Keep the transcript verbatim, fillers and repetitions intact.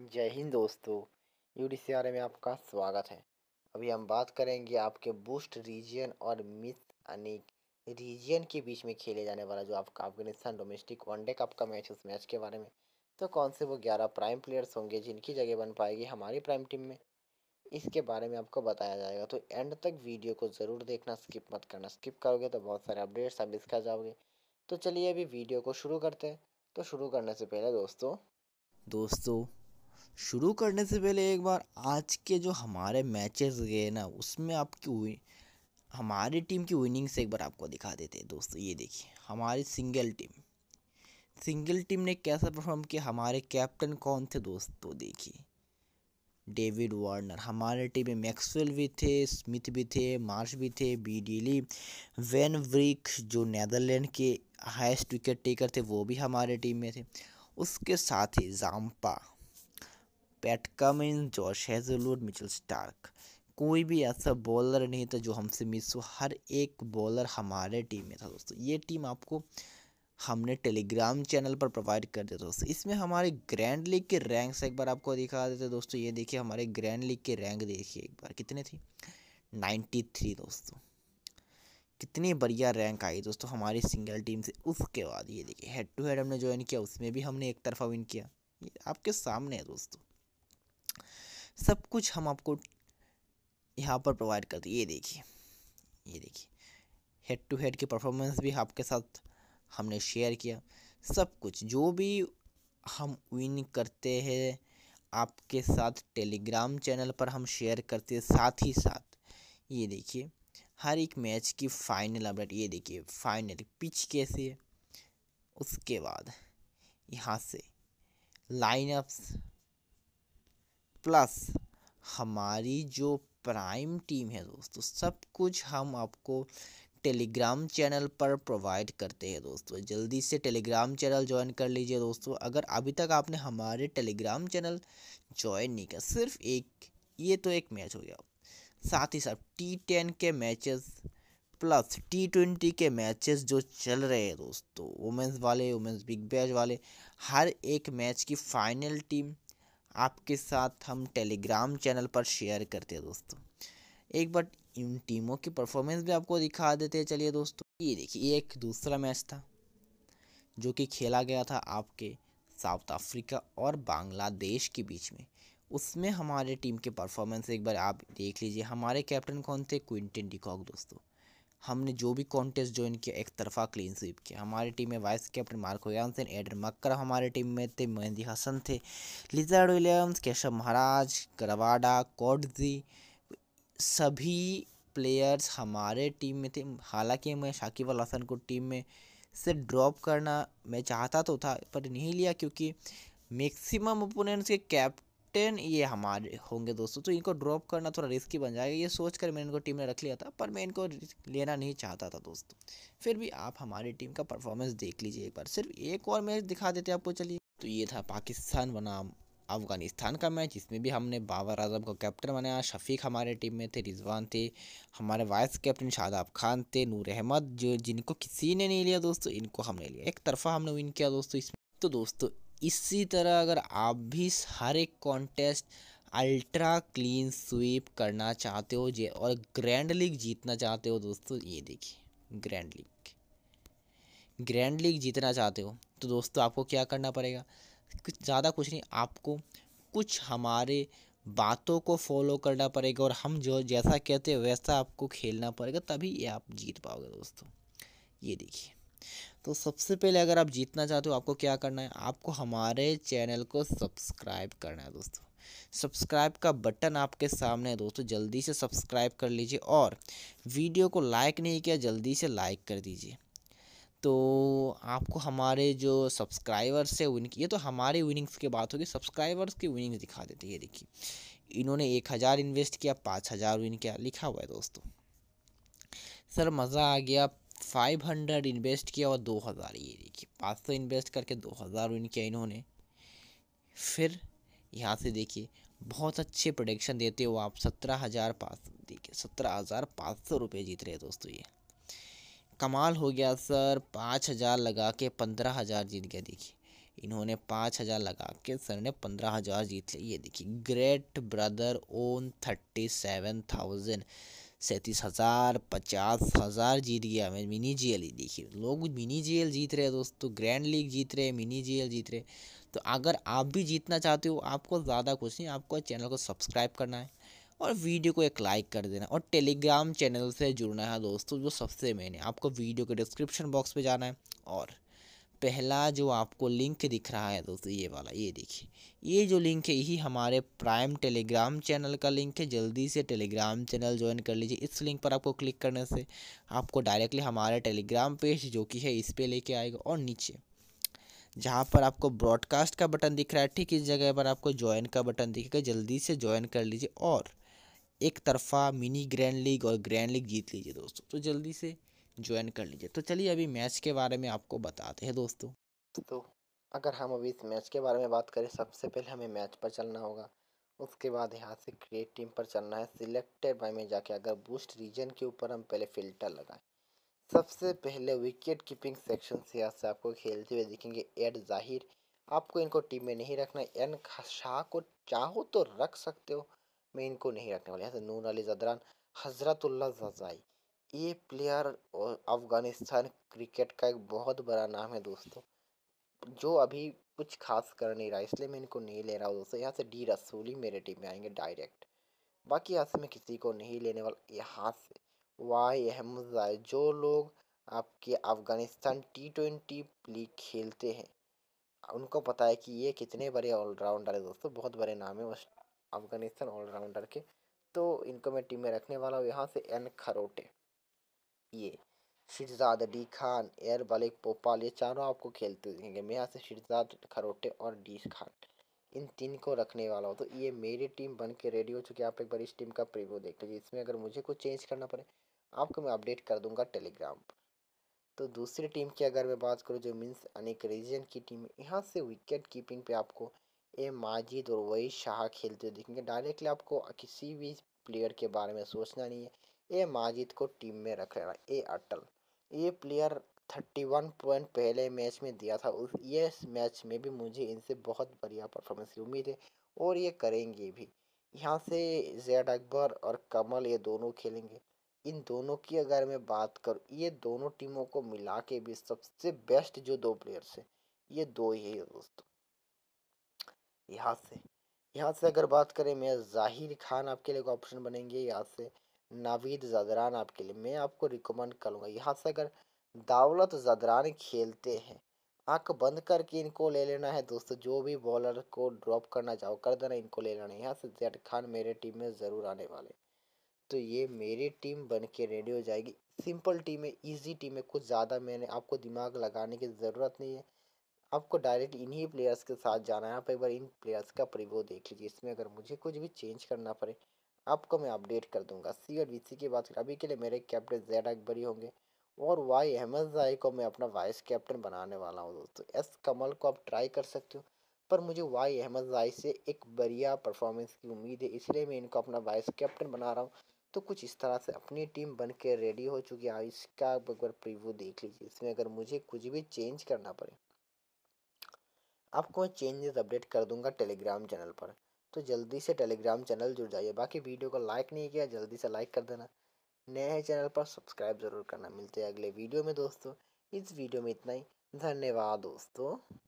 जय हिंद दोस्तों, U D C R में आपका स्वागत है। अभी हम बात करेंगे आपके बूस्ट रीजन और मिथ अनेक रीजन के बीच में खेले जाने वाला जो आपका अफगानिस्तान डोमेस्टिक वनडे कप का मैच है, उस मैच के बारे में। तो कौन से वो ग्यारह प्राइम प्लेयर्स होंगे जिनकी जगह बन पाएगी हमारी प्राइम टीम में, इसके बारे में आपको बताया जाएगा। तो एंड तक वीडियो को ज़रूर देखना, स्किप मत करना। स्किप करोगे तो बहुत सारे अपडेट्स आप इसका जाओगे। तो चलिए अभी वीडियो को शुरू करते हैं। तो शुरू करने से पहले दोस्तों दोस्तों शुरू करने से पहले एक बार आज के जो हमारे मैचेस गए ना, उसमें आपकी हमारी टीम की विनिंग से एक बार आपको दिखा देते हैं दोस्तों। ये देखिए हमारी सिंगल टीम सिंगल टीम ने कैसा परफॉर्म किया। हमारे कैप्टन कौन थे दोस्तों, देखिए डेविड वार्नर। हमारे टीम में मैक्सवेल भी थे, स्मिथ भी थे, मार्श भी थे, Bas de Leede, Van Beek जो नीदरलैंड के हाईएस्ट विकेट टेकर थे वो भी हमारे टीम में थे। उसके साथ ही Zampa, Pat Cummins, Josh Hazlewood, Mitchell Starc. कोई भी ऐसा बॉलर नहीं था जो हमसे मिस हो, हर एक बॉलर हमारे टीम में था दोस्तों। ये टीम आपको हमने टेलीग्राम चैनल पर प्रोवाइड कर दिया दोस्तों। इसमें हमारे ग्रैंड लीग के रैंक्स एक बार आपको दिखा देते दोस्तों। ये देखिए हमारे ग्रैंड लीग के रैंक देखिए एक बार कितने थी, नाइन्टी थ्री दोस्तों। कितनी बढ़िया रैंक आई दोस्तों हमारी सिंगल टीम से। उसके बाद ये देखिए हेड टू हेड हमने ज्वाइन किया, उसमें भी हमने एक तरफा विन किया। ये आपके सामने है दोस्तों, सब कुछ हम आपको यहाँ पर प्रोवाइड करते हैं। ये देखिए ये देखिए हेड टू हेड की परफॉर्मेंस भी आपके साथ हमने शेयर किया। सब कुछ जो भी हम विन करते हैं आपके साथ टेलीग्राम चैनल पर हम शेयर करते हैं। साथ ही साथ ये देखिए हर एक मैच की फाइनल अपडेट। ये देखिए फाइनल पिच कैसी है, उसके बाद यहाँ से लाइनअप्स प्लस हमारी जो प्राइम टीम है दोस्तों, सब कुछ हम आपको टेलीग्राम चैनल पर प्रोवाइड करते हैं दोस्तों। जल्दी से टेलीग्राम चैनल ज्वाइन कर लीजिए दोस्तों, अगर अभी तक आपने हमारे टेलीग्राम चैनल ज्वाइन नहीं किया। सिर्फ एक ये तो एक मैच हो गया, साथ ही साथ टी टेन के मैचेस प्लस टी ट्वेंटी के मैचेस जो चल रहे हैं दोस्तों, वुमेंस वाले, वुमेंस बिग बैश वाले, हर एक मैच की फाइनल टीम आपके साथ हम टेलीग्राम चैनल पर शेयर करते हैं दोस्तों। एक बार इन टीमों की परफॉर्मेंस भी आपको दिखा देते हैं। चलिए दोस्तों ये देखिए एक दूसरा मैच था जो कि खेला गया था आपके साउथ अफ्रीका और बांग्लादेश के बीच में। उसमें हमारे टीम के परफॉर्मेंस एक बार आप देख लीजिए। हमारे कैप्टन कौन थे, क्विंटन डी कॉक दोस्तों। हमने जो भी कॉन्टेस्ट ज्वाइन किया एक तरफा क्लीन स्वीप किया। हमारी टीम में vice captain Marco Jansen, adder Markram हमारे टीम में थे, मेहदी हसन थे, लिजर्ड विलियम्स, केशव महाराज, करवाडा, कोडजी, सभी प्लेयर्स हमारे टीम में थे। हालांकि मैं शाकिब अल हसन को टीम में से ड्रॉप करना मैं चाहता तो था पर नहीं लिया, क्योंकि मैक्सिमम ओपोनेंट्स के कैप्टन ये हमारे होंगे दोस्तों, तो इनको ड्रॉप करना थोड़ा रिस्की बन जाएगा। ये सोचकर मैंने इनको टीम में रख लिया था, पर मैं इनको लेना नहीं चाहता था दोस्तों। फिर भी आप हमारी टीम का परफॉर्मेंस देख लीजिए एक बार। सिर्फ एक और मैच दिखा देते आपको। चलिए तो ये था पाकिस्तान बनाम अफ़गानिस्तान का मैच। इसमें भी हमने बाबर आज़म को कैप्टन बनाया, शफीक हमारे टीम में थे, रिजवान थे, हमारे वाइस कैप्टन शादाब खान थे, नूर अहमद जो जिनको किसी ने नहीं लिया दोस्तों, इनको हमने लिया। एक तरफा हमने विन किया दोस्तों इसमें। तो दोस्तों इसी तरह अगर आप भी हर एक कॉन्टेस्ट अल्ट्रा क्लीन स्वीप करना चाहते हो जे और ग्रैंड लीग जीतना चाहते हो दोस्तों, ये देखिए ग्रैंड लीग ग्रैंड लीग जीतना चाहते हो तो दोस्तों आपको क्या करना पड़ेगा, कुछ ज़्यादा कुछ नहीं, आपको कुछ हमारे बातों को फॉलो करना पड़ेगा और हम जो जैसा कहते हैं वैसा आपको खेलना पड़ेगा, तभी ये आप जीत पाओगे दोस्तों। ये देखिए तो सबसे पहले अगर आप जीतना चाहते हो आपको क्या करना है, आपको हमारे चैनल को सब्सक्राइब करना है दोस्तों। सब्सक्राइब का बटन आपके सामने है दोस्तों, जल्दी से सब्सक्राइब कर लीजिए और वीडियो को लाइक नहीं किया जल्दी से लाइक कर दीजिए। तो आपको हमारे जो सब्सक्राइबर्स है उनकी, ये तो हमारे विनिंग्स की बात होगी, सब्सक्राइबर्स की विनिंग्स दिखा देते हैं। ये देखिए इन्होंने एक हज़ार इन्वेस्ट किया, पाँच हज़ार विन किया लिखा हुआ है दोस्तों। सर मज़ा आ गया, फाइव हंड्रेड इन्वेस्ट किया और दो हज़ार, ये देखिए पाँच सौ इन्वेस्ट करके दो हज़ार विन किया इन्होंने। फिर यहाँ से देखिए बहुत अच्छे प्रोडक्शन देते हो आप, सत्रह हज़ार पाँच देखिए सत्रह हज़ार पाँच सौ रुपये जीत रहे हैं दोस्तों। ये कमाल हो गया सर, पाँच हज़ार लगा के पंद्रह हज़ार जीत गया। देखिए इन्होंने पाँच हज़ार लगा के सर ने पंद्रह हज़ार जीत लिए। ये देखिए great brother won thirty seven thousand सैंतीस हज़ार पचास हज़ार जीत गया। मैं मिनी जीएल ही देखिए, लोग मिनी जीएल जीत रहे हैं दोस्तों, ग्रैंड लीग जीत रहे हैं, मिनी जीएल जीत रहे। तो अगर आप भी जीतना चाहते हो, आपको ज़्यादा कुछ नहीं, आपको चैनल को सब्सक्राइब करना है और वीडियो को एक लाइक कर देना और टेलीग्राम चैनल से जुड़ना है दोस्तों, जो सबसे मेन है। आपको वीडियो के डिस्क्रिप्शन बॉक्स पर जाना है और पहला जो आपको लिंक दिख रहा है दोस्तों ये वाला, ये देखिए ये जो लिंक है यही हमारे प्राइम टेलीग्राम चैनल का लिंक है। जल्दी से टेलीग्राम चैनल ज्वाइन कर लीजिए। इस लिंक पर आपको क्लिक करने से आपको डायरेक्टली हमारे टेलीग्राम पेज जो कि है इस पे लेके आएगा और नीचे जहाँ पर आपको ब्रॉडकास्ट का बटन दिख रहा है ठीक इस जगह पर आपको ज्वाइन का बटन दिखेगा। जल्दी से ज्वाइन कर लीजिए और एक तरफा मिनी ग्रैंड लीग और ग्रैंड लीग जीत लीजिए दोस्तों। तो जल्दी से ज्वाइन कर लीजिए। तो चलिए अभी मैच के बारे में आपको बताते हैं दोस्तों। तो अगर हम अभी इस मैच के बारे में बात करें, सबसे पहले हमें मैच पर चलना होगा, उसके बाद यहाँ से क्रिएट टीम पर चलना है। सिलेक्टेड बाय में जाके अगर बूस्ट रीजन के ऊपर हम पहले फिल्टर लगाएं। सबसे पहले विकेट कीपिंग सेक्शन से यहाँ से आपको खेलते हुए दिखेंगे एड ज़ाहिर, आपको इनको टीम में नहीं रखना। एन शाह को चाहो तो रख सकते हो, मैं इनको नहीं रखने वाला। यहाँ से नूर अली जदरान, हजरतुल्ला जजाई, ये प्लेयर अफ़गानिस्तान क्रिकेट का एक बहुत बड़ा नाम है दोस्तों, जो अभी कुछ खास कर नहीं रहा, इसलिए मैं इनको नहीं ले रहा हूँ दोस्तों। यहाँ से डी रसूली मेरे टीम में आएंगे डायरेक्ट, बाकी यहाँ से मैं किसी को नहीं लेने वाला। यहाँ से वाई अहमदाई, जो लोग आपके अफ़गानिस्तान टी ट्वेंटी लीग खेलते हैं उनको पता है कि ये कितने बड़े ऑलराउंडर है दोस्तों, बहुत बड़े नाम है अफ़गानिस्तान ऑलराउंडर के, तो इनको मैं टीम में रखने वाला हूँ। यहाँ से एन खरोटे, ये शिरजाद डी खान, एयर बलिक पोपाल, ये चारों आपको खेलते देखेंगे। मैं यहाँ से शिरजाद खरोटे और डी खान इन तीन को रखने वाला हूँ। तो ये मेरी टीम बन के रेडी हो चुकी है। आप एक बार इस टीम का प्रीव्यू देख लीजिए, इसमें अगर मुझे कुछ चेंज करना पड़े आपको मैं अपडेट कर दूंगा टेलीग्राम पर। तो दूसरी टीम की अगर मैं बात करूँ जो मीन्स अनेक रीजन की टीम, यहाँ से विकेट कीपिंग पर आपको ए माजिद और वही शाह खेलते हुए देखेंगे। डायरेक्टली आपको किसी भी प्लेयर के बारे में सोचना नहीं है, ए माजिद को टीम में रख रहा है। ए अटल, ये प्लेयर थर्टी वन पॉइंट पहले मैच में दिया था, उस ये मैच में भी मुझे इनसे बहुत बढ़िया परफॉर्मेंस की उम्मीद है और ये करेंगे भी। यहाँ से जैड अकबर और कमल, ये दोनों खेलेंगे। इन दोनों की अगर मैं बात करूँ, ये दोनों टीमों को मिला के भी सबसे बेस्ट जो दो प्लेयर्स हैं ये दो ही है दोस्तों। यहाँ से यहाँ से अगर बात करें मैं ज़ाहिर खान आपके लिए ऑप्शन बनेंगे, यहाँ से नाविद जदरान आपके लिए मैं आपको रिकमेंड करूँगा। यहाँ से अगर दावलत जदरान खेलते हैं, आँख बंद करके इनको ले लेना है दोस्तों, जो भी बॉलर को ड्रॉप करना चाहो कर देना, इनको ले लेना है। यहाँ से जैड खान मेरे टीम में ज़रूर आने वाले। तो ये मेरी टीम बन के रेडी हो जाएगी। सिंपल टीम है, ईजी टीम है, कुछ ज़्यादा मैंने आपको दिमाग लगाने की ज़रूरत नहीं है, आपको डायरेक्ट इन्हीं प्लेयर्स के साथ जाना है। आप एक बार इन प्लेयर्स का प्रीव्यू देख लीजिए, इसमें अगर मुझे कुछ भी चेंज करना पड़े आपको मैं अपडेट कर दूंगा। सी और बी सी की बात करें, अभी के लिए मेरे कैप्टन जैड अकबरी होंगे और वाई अहमदजाई को मैं अपना वाइस कैप्टन बनाने वाला हूं दोस्तों। एस कमल को आप ट्राई कर सकते हो, पर मुझे वाई अहमदजाई से एक बढ़िया परफॉर्मेंस की उम्मीद है, इसलिए मैं इनको अपना वाइस कैप्टन बना रहा हूं। तो कुछ इस तरह से अपनी टीम बन के रेडी हो चुकी है। इसका एक बार प्रीव्यू देख लीजिए, इसमें अगर मुझे कुछ भी चेंज करना पड़े आपको चेंजेस अपडेट कर दूंगा टेलीग्राम चैनल पर। तो जल्दी से टेलीग्राम चैनल जुड़ जाइए। बाकी वीडियो को लाइक नहीं किया जल्दी से लाइक कर देना, नए हैं चैनल पर सब्सक्राइब ज़रूर करना। मिलते हैं अगले वीडियो में दोस्तों, इस वीडियो में इतना ही, धन्यवाद दोस्तों।